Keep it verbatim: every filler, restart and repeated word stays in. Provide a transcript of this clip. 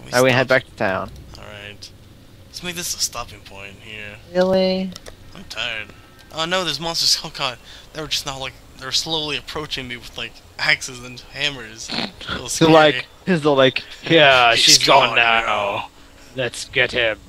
Can we Alright, we head back to town. Alright. Let's make this a stopping point here. Really? I'm tired. Oh no, there's monsters. Oh god. They were just not like. They're slowly approaching me with like axes and hammers. They're like, they're like, yeah, she's, she's gone, gone now. now. Let's get him.